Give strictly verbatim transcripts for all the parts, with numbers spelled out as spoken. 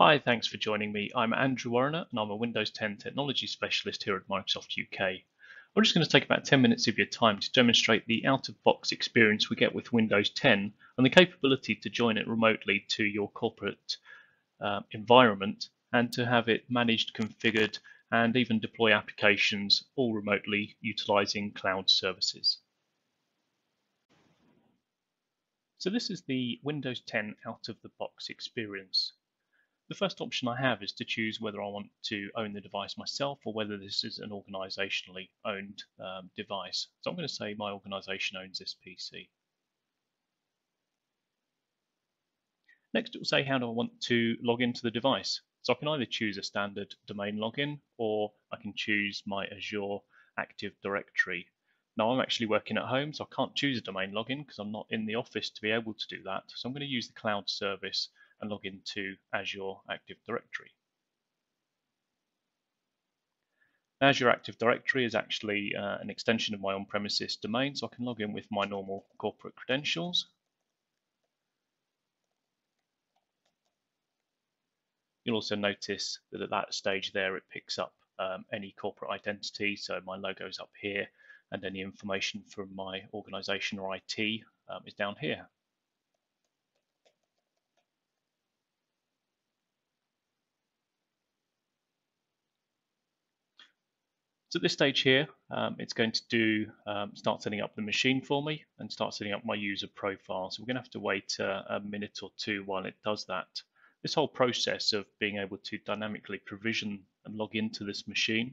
Hi, thanks for joining me. I'm Andrew Warner and I'm a Windows ten Technology Specialist here at Microsoft U K. We're just going to take about ten minutes of your time to demonstrate the out-of-box experience we get with Windows ten and the capability to join it remotely to your corporate uh, environment and to have it managed, configured and even deploy applications all remotely utilising cloud services. So this is the Windows ten out-of-the-box experience. The first option I have is to choose whether I want to own the device myself or whether this is an organisationally owned um, device. So I'm going to say my organisation owns this P C. Next it will say how do I want to log into the device. So I can either choose a standard domain login or I can choose my Azure Active Directory. Now I'm actually working at home, so I can't choose a domain login because I'm not in the office to be able to do that. So I'm going to use the cloud service and log into Azure Active Directory. Azure Active Directory is actually uh, an extension of my on-premises domain, so I can log in with my normal corporate credentials. You'll also notice that at that stage there it picks up um, any corporate identity, so my logo's up here and any information from my organisation or I T um, is down here. So at this stage here, um, it's going to do um, start setting up the machine for me and start setting up my user profile. So we're going to have to wait uh, a minute or two while it does that. This whole process of being able to dynamically provision and log into this machine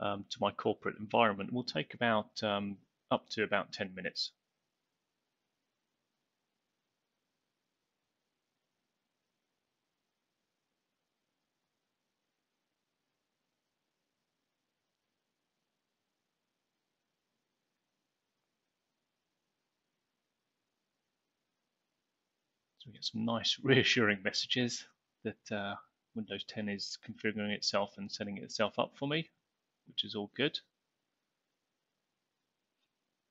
um, to my corporate environment will take about um, up to about ten minutes. So we get some nice reassuring messages that uh, Windows ten is configuring itself and setting itself up for me, which is all good.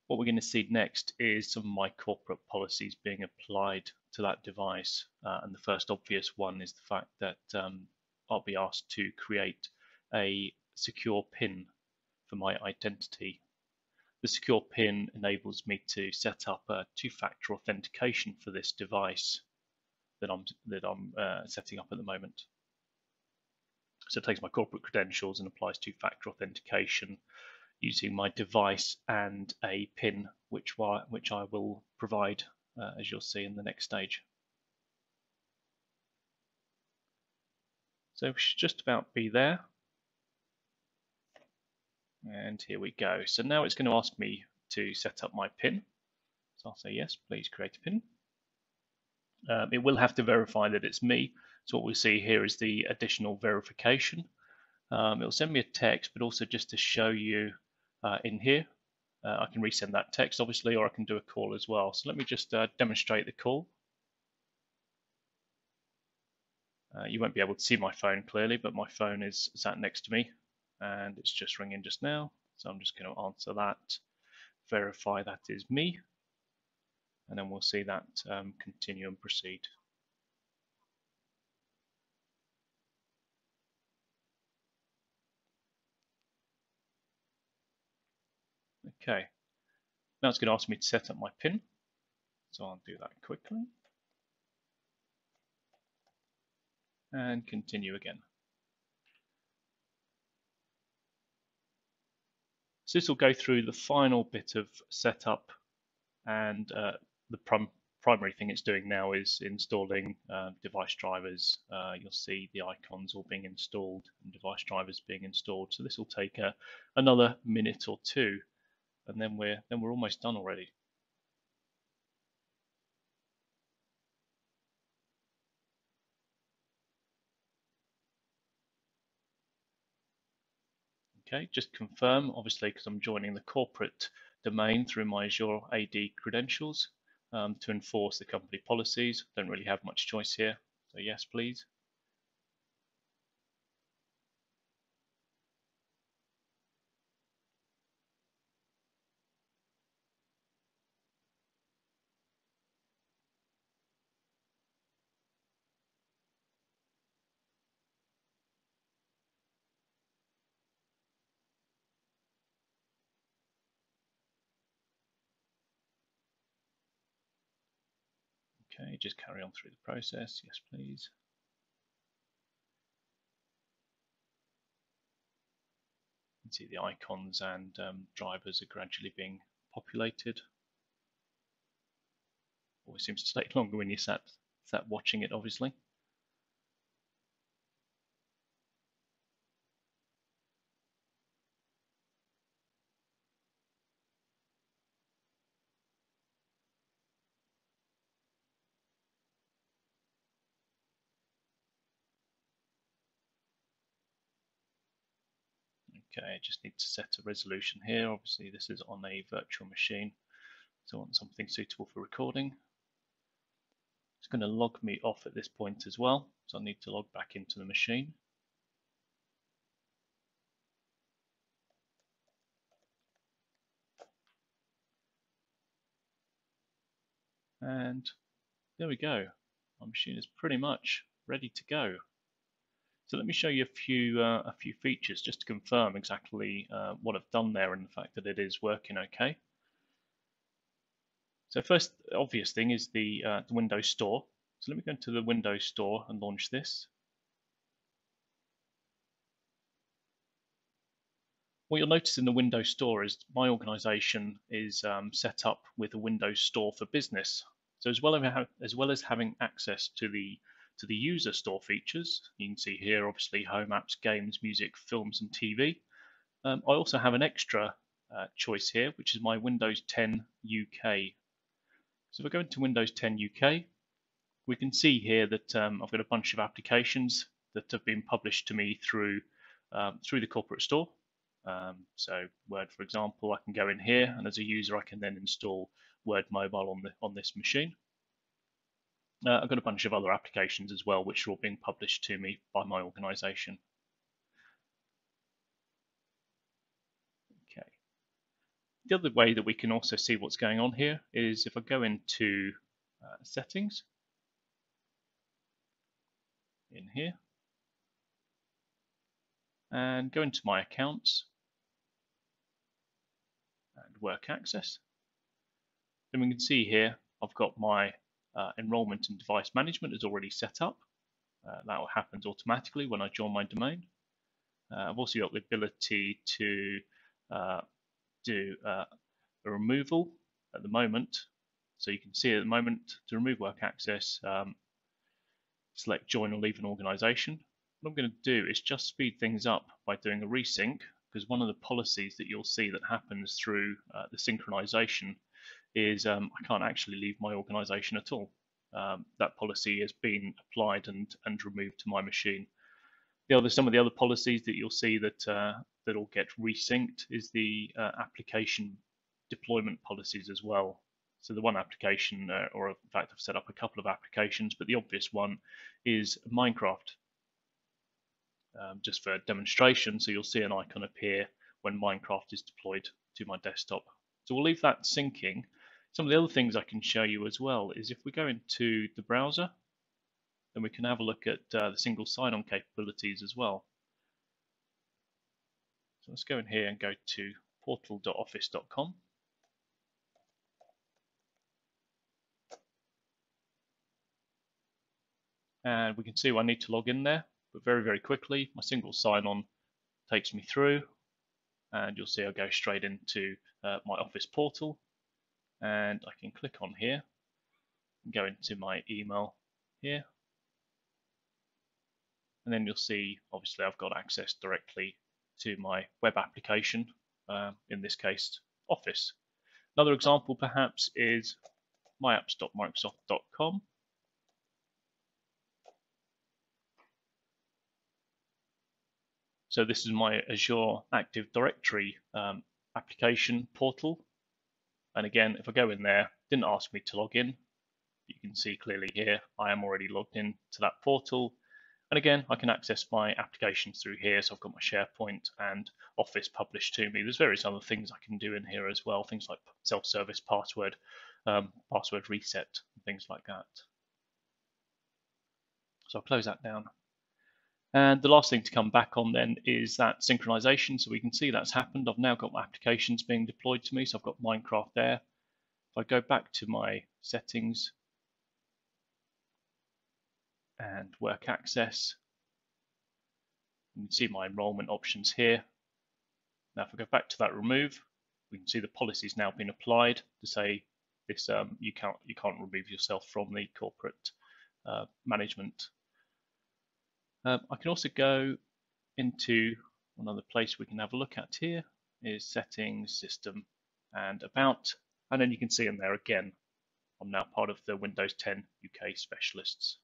What we're going to see next is some of my corporate policies being applied to that device. Uh, and the first obvious one is the fact that um, I'll be asked to create a secure PIN for my identity. The secure PIN enables me to set up a two-factor authentication for this device that I'm, that I'm uh, setting up at the moment. So it takes my corporate credentials and applies two-factor authentication using my device and a PIN, which, which I will provide, uh, as you'll see in the next stage. So we should just about be there. And here we go. So now it's going to ask me to set up my PIN. So I'll say yes, please create a PIN. Um, it will have to verify that it's me. So what we'll see here is the additional verification. Um, it'll send me a text, but also just to show you uh, in here, uh, I can resend that text obviously, or I can do a call as well. So let me just uh, demonstrate the call. Uh, you won't be able to see my phone clearly, but my phone is sat next to me. And it's just ringing just now, so I'm just going to answer that, verify that is me, and then we'll see that um, continue and proceed. Okay, now it's going to ask me to set up my PIN, so I'll do that quickly and continue again. So this will go through the final bit of setup, and uh, the prim primary thing it's doing now is installing uh, device drivers. Uh, you'll see the icons all being installed and device drivers being installed. So this will take uh, another minute or two, and then we're then we're almost done already. Okay, just confirm, obviously, because I'm joining the corporate domain through my Azure A D credentials um, to enforce the company policies. Don't really have much choice here, so yes, please. Okay, just carry on through the process. Yes, please. You can see the icons and um, drivers are gradually being populated. Always seems to take longer when you sat, sat watching it, obviously. Okay, I just need to set a resolution here. Obviously, this is on a virtual machine, so I want something suitable for recording. It's going to log me off at this point as well, so I need to log back into the machine. And there we go. My machine is pretty much ready to go. So let me show you a few uh, a few features just to confirm exactly uh, what I've done there and the fact that it is working okay. So first obvious thing is the, uh, the Windows Store. So let me go into the Windows Store and launch this. What you'll notice in the Windows Store is my organization is um, set up with a Windows Store for Business. So as well as, as, well as having access to the to the user store features. You can see here, obviously, home apps, games, music, films, and T V. Um, I also have an extra uh, choice here, which is my Windows ten U K. So if I go into Windows ten U K, we can see here that um, I've got a bunch of applications that have been published to me through, um, through the corporate store. Um, so Word, for example, I can go in here, and as a user, I can then install Word Mobile on, the, on this machine. Uh, I've got a bunch of other applications as well, which are all being published to me by my organisation. Okay. The other way that we can also see what's going on here is if I go into uh, settings in here and go into my accounts and work access, then we can see here I've got my Uh, enrollment and device management is already set up. Uh, that happens automatically when I join my domain. Uh, I've also got the ability to uh, do uh, a removal at the moment. So you can see at the moment to remove work access, um, select join or leave an organization. What I'm going to do is just speed things up by doing a resync, because one of the policies that you'll see that happens through uh, the synchronization is um, I can't actually leave my organization at all. Um, that policy has been applied and, and removed to my machine. The other, some of the other policies that you'll see that uh, that will get resynced is the uh, application deployment policies as well. So the one application, uh, or in fact I've set up a couple of applications, but the obvious one is Minecraft. Um, just for demonstration, so you'll see an icon appear when Minecraft is deployed to my desktop. So we'll leave that syncing. Some of the other things I can show you as well is if we go into the browser, then we can have a look at uh, the single sign-on capabilities as well. So let's go in here and go to portal dot office dot com. And we can see I need to log in there, but very, very quickly, my single sign-on takes me through. And you'll see I'll go straight into uh, my Office portal, and I can click on here and go into my email here, and then you'll see obviously I've got access directly to my web application, uh, in this case Office. Another example perhaps is my apps dot microsoft dot com. So this is my Azure Active Directory um, application portal. And again, if I go in there, didn't ask me to log in. You can see clearly here, I am already logged in to that portal. And again, I can access my applications through here. So I've got my SharePoint and Office published to me. There's various other things I can do in here as well. Things like self-service password, um, password reset, and things like that. So I'll close that down. And the last thing to come back on then is that synchronization. So we can see that's happened. I've now got my applications being deployed to me. So I've got Minecraft there. If I go back to my settings and work access. You can see my enrollment options here. Now if I go back to that remove, we can see the policy is now being applied to say this, um, you can't you can't remove yourself from the corporate uh, management. Um, I can also go into another place we can have a look at here is settings, system and about, and then you can see in there again, I'm now part of the Windows ten U K specialists.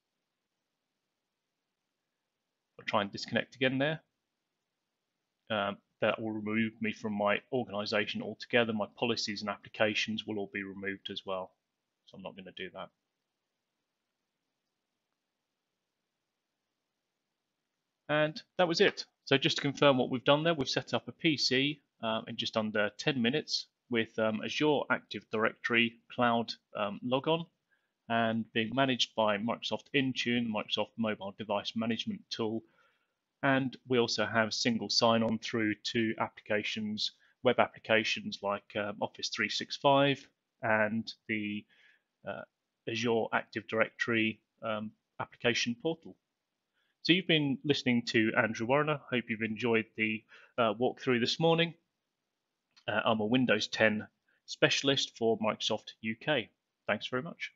I'll try and disconnect again there. Um, that will remove me from my organisation altogether. My policies and applications will all be removed as well. So I'm not going to do that. And that was it. So just to confirm what we've done there, we've set up a P C um, in just under ten minutes with um, Azure Active Directory Cloud um, logon and being managed by Microsoft Intune, Microsoft Mobile Device Management tool. And we also have single sign-on through to applications, web applications like um, Office three sixty-five and the uh, Azure Active Directory um, application portal. So you've been listening to Andrew Warner. Hope you've enjoyed the uh, walkthrough this morning. Uh, I'm a Windows ten specialist for Microsoft U K. Thanks very much.